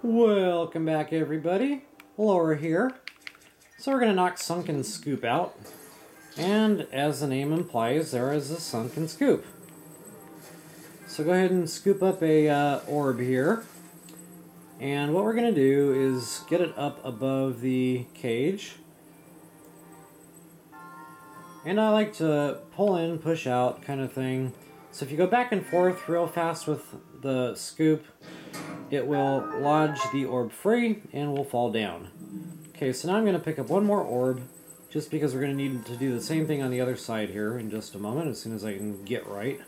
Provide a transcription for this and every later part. Welcome back, everybody. Laura here. So we're going to knock Sunken Scoop out. And as the name implies, there is a sunken scoop. So go ahead and scoop up a orb here. And what we're going to do is get it up above the cage. And I like to pull in, push out kind of thing. So if you go back and forth real fast with the scoop, it will lodge the orb free and will fall down. Okay, so now I'm going to pick up one more orb just because we're going to need to do the same thing on the other side here in just a moment as soon as I can get right.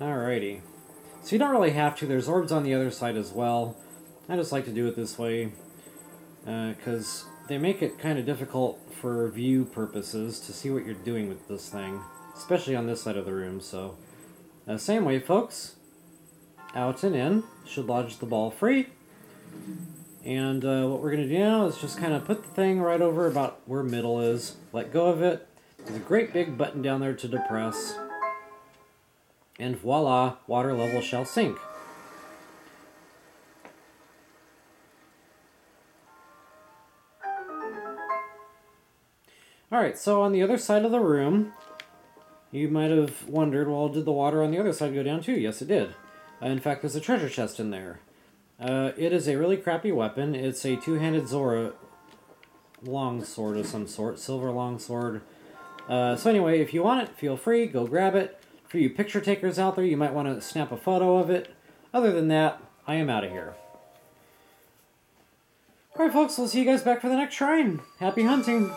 Alrighty. So you don't really have to. There's orbs on the other side as well. I just like to do it this way because they make it kind of difficult for view purposes to see what you're doing with this thing, especially on this side of the room, so... same way, folks. Out and in. Should lodge the ball free. And what we're going to do now is just kind of put the thing right over about where middle is. Let go of it. There's a great big button down there to depress. And voila, water level shall sink. Alright, so on the other side of the room... You might have wondered, well, did the water on the other side go down too? Yes, it did. In fact, there's a treasure chest in there. It is a really crappy weapon. It's a two-handed Zora longsword of some sort, silver longsword. So anyway, if you want it, feel free, go grab it. For you picture takers out there, you might want to snap a photo of it. Other than that, I am out of here. Alright, folks, we'll see you guys back for the next shrine. Happy hunting!